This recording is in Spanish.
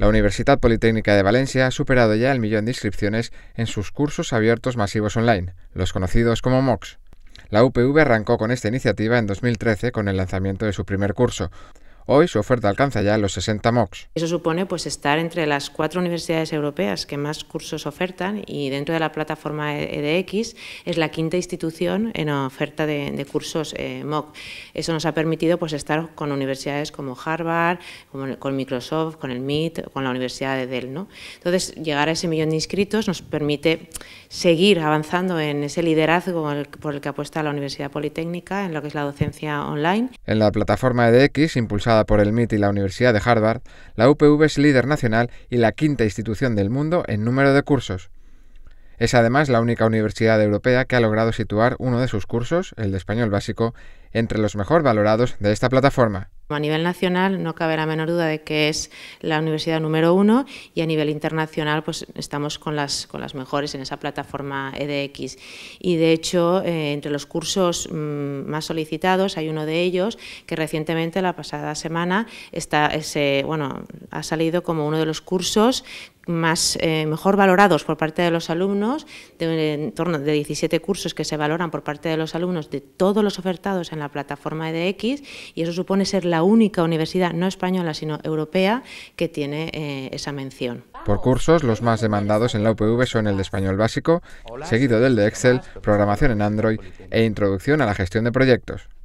La Universidad Politécnica de Valencia ha superado ya el millón de inscripciones en sus cursos abiertos masivos online, los conocidos como MOOCs. La UPV arrancó con esta iniciativa en 2013 con el lanzamiento de su primer curso. Hoy su oferta alcanza ya los 60 MOOCs. Eso supone pues estar entre las 4 universidades europeas que más cursos ofertan y dentro de la plataforma EDX es la quinta institución en oferta de cursos MOOC. Eso nos ha permitido pues estar con universidades como Harvard, con Microsoft, con el MIT, con la Universidad de Dell, ¿no? Entonces llegar a ese millón de inscritos nos permite seguir avanzando en ese liderazgo por el que apuesta la Universidad Politécnica en lo que es la docencia online. En la plataforma EDX impulsada por el MIT y la Universidad de Harvard, la UPV es líder nacional y la quinta institución del mundo en número de cursos. Es además la única universidad europea que ha logrado situar uno de sus cursos, el de español básico, entre los mejor valorados de esta plataforma. A nivel nacional no cabe la menor duda de que es la universidad número 1 y a nivel internacional pues estamos con las mejores en esa plataforma EDX. Y de hecho, entre los cursos más solicitados hay uno de ellos que recientemente, la pasada semana, ha salido como uno de los cursos mejor valorados por parte de los alumnos, de en torno de 17 cursos que se valoran por parte de los alumnos de todos los ofertados en la plataforma EDX, y eso supone ser la única universidad no española sino europea que tiene esa mención. Por cursos, los más demandados en la UPV son el de español básico, seguido del de Excel, programación en Android e introducción a la gestión de proyectos.